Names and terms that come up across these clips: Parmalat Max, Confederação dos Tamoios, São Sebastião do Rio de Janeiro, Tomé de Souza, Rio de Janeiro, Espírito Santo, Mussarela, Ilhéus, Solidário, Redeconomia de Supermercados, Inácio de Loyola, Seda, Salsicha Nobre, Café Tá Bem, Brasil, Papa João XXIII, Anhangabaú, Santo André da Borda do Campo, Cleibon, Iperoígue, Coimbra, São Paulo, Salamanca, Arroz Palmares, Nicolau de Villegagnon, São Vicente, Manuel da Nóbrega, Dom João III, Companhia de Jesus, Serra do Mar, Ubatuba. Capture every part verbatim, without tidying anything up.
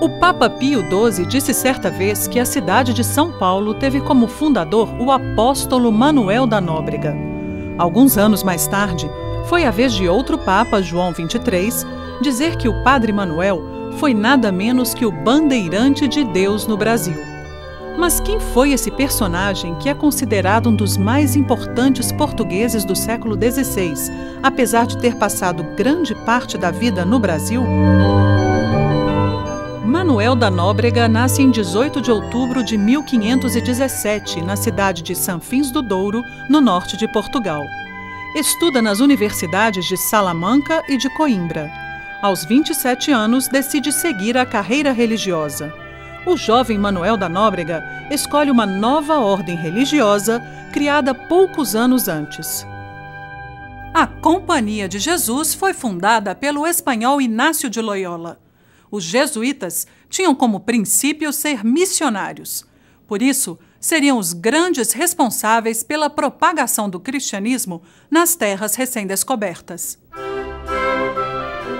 O Papa Pio doze disse certa vez que a cidade de São Paulo teve como fundador o apóstolo Manuel da Nóbrega. Alguns anos mais tarde, foi a vez de outro Papa, João vinte e três, dizer que o Padre Manuel foi nada menos que o bandeirante de Deus no Brasil. Mas quem foi esse personagem que é considerado um dos mais importantes portugueses do século dezesseis, apesar de ter passado grande parte da vida no Brasil? Manuel da Nóbrega nasce em dezoito de outubro de mil quinhentos e dezessete, na cidade de Sanfins do Douro, no norte de Portugal. Estuda nas universidades de Salamanca e de Coimbra. Aos vinte e sete anos, decide seguir a carreira religiosa. O jovem Manuel da Nóbrega escolhe uma nova ordem religiosa criada poucos anos antes. A Companhia de Jesus foi fundada pelo espanhol Inácio de Loyola. Os jesuítas tinham como princípio ser missionários. Por isso, seriam os grandes responsáveis pela propagação do cristianismo nas terras recém-descobertas.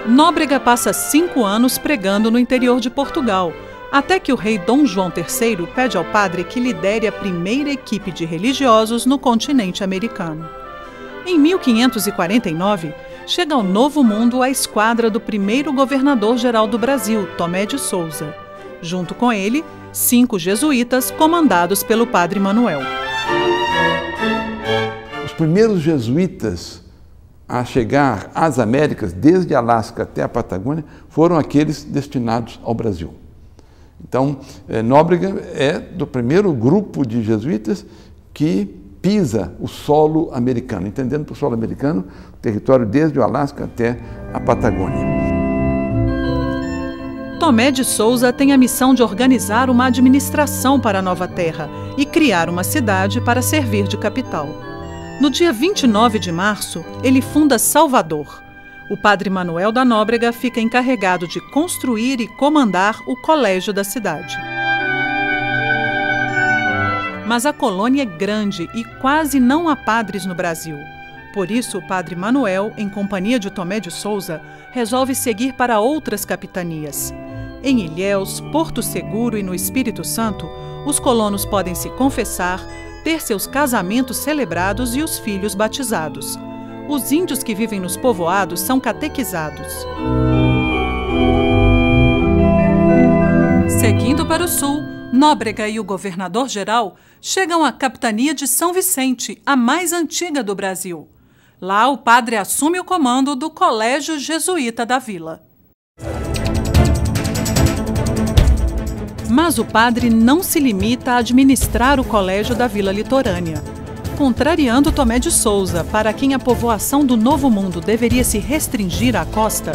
Nóbrega passa cinco anos pregando no interior de Portugal, até que o rei Dom João terceiro pede ao padre que lidere a primeira equipe de religiosos no continente americano. Em mil quinhentos e quarenta e nove, chega ao Novo Mundo a esquadra do primeiro governador-geral do Brasil, Tomé de Souza. Junto com ele, cinco jesuítas comandados pelo padre Manuel. Os primeiros jesuítas a chegar às Américas, desde Alasca até a Patagônia, foram aqueles destinados ao Brasil. Então, Nóbrega é do primeiro grupo de jesuítas que pisa o solo americano, entendendo por solo americano o território desde o Alasca até a Patagônia. Tomé de Souza tem a missão de organizar uma administração para a nova terra e criar uma cidade para servir de capital. No dia vinte e nove de março, ele funda Salvador. O padre Manuel da Nóbrega fica encarregado de construir e comandar o colégio da cidade. Mas a colônia é grande e quase não há padres no Brasil. Por isso, o padre Manuel, em companhia de Tomé de Souza, resolve seguir para outras capitanias. Em Ilhéus, Porto Seguro e no Espírito Santo, os colonos podem se confessar, ter seus casamentos celebrados e os filhos batizados. Os índios que vivem nos povoados são catequizados. Seguindo para o sul, Nóbrega e o governador-geral chegam à capitania de São Vicente, a mais antiga do Brasil. Lá, o padre assume o comando do colégio jesuíta da vila. Mas o padre não se limita a administrar o colégio da vila litorânea. Contrariando Tomé de Souza, para quem a povoação do Novo Mundo deveria se restringir à costa,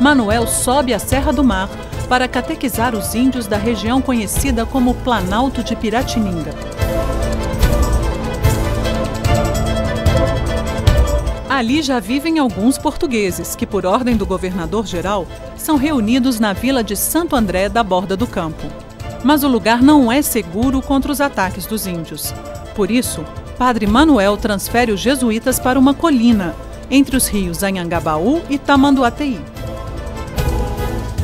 Manuel sobe a Serra do Mar para catequizar os índios da região conhecida como Planalto de Piratininga. Ali já vivem alguns portugueses, que por ordem do governador-geral, são reunidos na vila de Santo André da Borda do Campo. Mas o lugar não é seguro contra os ataques dos índios. Por isso, padre Manuel transfere os jesuítas para uma colina, entre os rios Anhangabaú e Tamanduateí.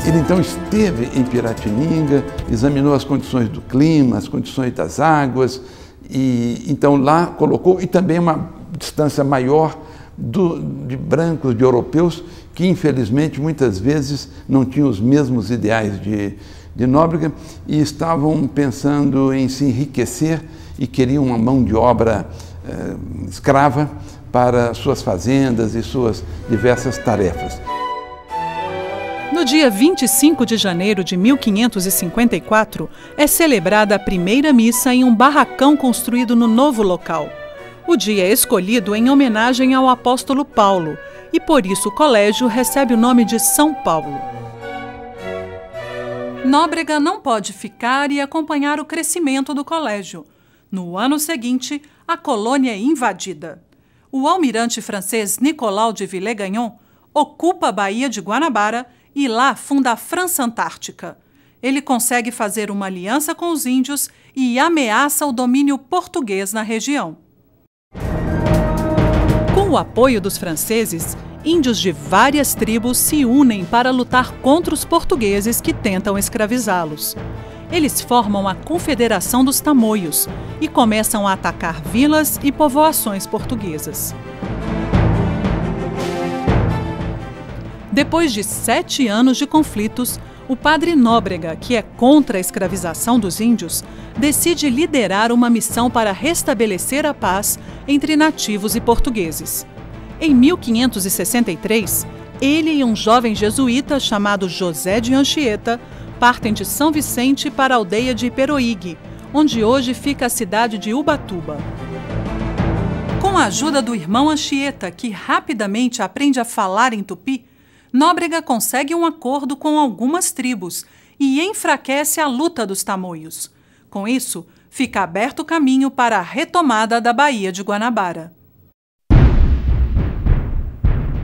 Ele então esteve em Piratininga, examinou as condições do clima, as condições das águas, e então lá colocou, e também uma distância maior do, de brancos, de europeus, que infelizmente muitas vezes não tinham os mesmos ideais de, de Nóbrega e estavam pensando em se enriquecer e queriam uma mão de obra eh, escrava para suas fazendas e suas diversas tarefas. No dia vinte e cinco de janeiro de mil quinhentos e cinquenta e quatro, é celebrada a primeira missa em um barracão construído no novo local. O dia é escolhido em homenagem ao apóstolo Paulo, e por isso o colégio recebe o nome de São Paulo. Nóbrega não pode ficar e acompanhar o crescimento do colégio. No ano seguinte, a colônia é invadida. O almirante francês Nicolau de Villegagnon ocupa a Baía de Guanabara e lá funda a França Antártica. Ele consegue fazer uma aliança com os índios e ameaça o domínio português na região. Com o apoio dos franceses, índios de várias tribos se unem para lutar contra os portugueses que tentam escravizá-los. Eles formam a Confederação dos Tamoios e começam a atacar vilas e povoações portuguesas. Depois de sete anos de conflitos, o padre Nóbrega, que é contra a escravização dos índios, decide liderar uma missão para restabelecer a paz entre nativos e portugueses. Em mil quinhentos e sessenta e três, ele e um jovem jesuíta chamado José de Anchieta partem de São Vicente para a aldeia de Iperoígue, onde hoje fica a cidade de Ubatuba. Com a ajuda do irmão Anchieta, que rapidamente aprende a falar em tupi, Nóbrega consegue um acordo com algumas tribos e enfraquece a luta dos tamoios. Com isso, fica aberto o caminho para a retomada da Baía de Guanabara.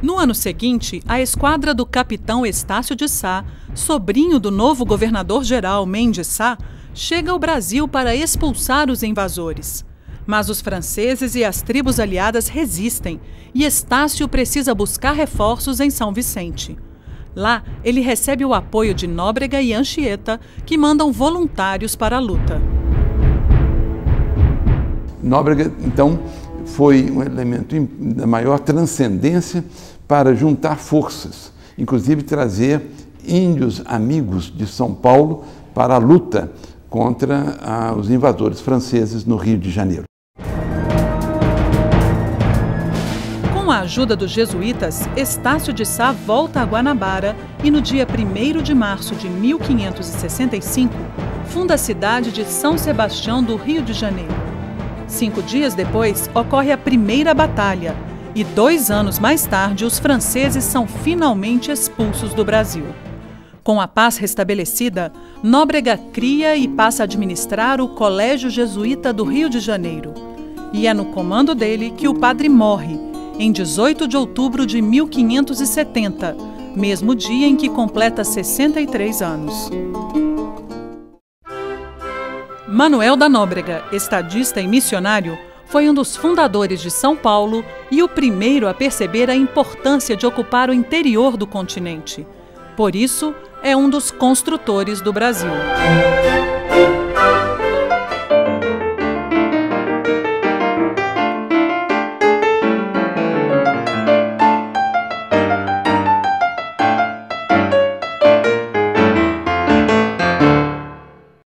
No ano seguinte, a esquadra do capitão Estácio de Sá, sobrinho do novo governador-geral Mem de Sá, chega ao Brasil para expulsar os invasores. Mas os franceses e as tribos aliadas resistem e Estácio precisa buscar reforços em São Vicente. Lá, ele recebe o apoio de Nóbrega e Anchieta, que mandam voluntários para a luta. Nóbrega, então, foi um elemento da maior transcendência para juntar forças, inclusive trazer índios amigos de São Paulo para a luta contra ah, os invasores franceses no Rio de Janeiro. Com a ajuda dos jesuítas, Estácio de Sá volta a Guanabara e no dia primeiro de março de mil quinhentos e sessenta e cinco, funda a cidade de São Sebastião do Rio de Janeiro. Cinco dias depois, ocorre a primeira batalha e dois anos mais tarde, os franceses são finalmente expulsos do Brasil. Com a paz restabelecida, Nóbrega cria e passa a administrar o Colégio Jesuíta do Rio de Janeiro. E é no comando dele que o padre morre, em dezoito de outubro de mil quinhentos e setenta, mesmo dia em que completa sessenta e três anos. Manuel da Nóbrega, estadista e missionário, foi um dos fundadores de São Paulo e o primeiro a perceber a importância de ocupar o interior do continente. Por isso, é um dos construtores do Brasil.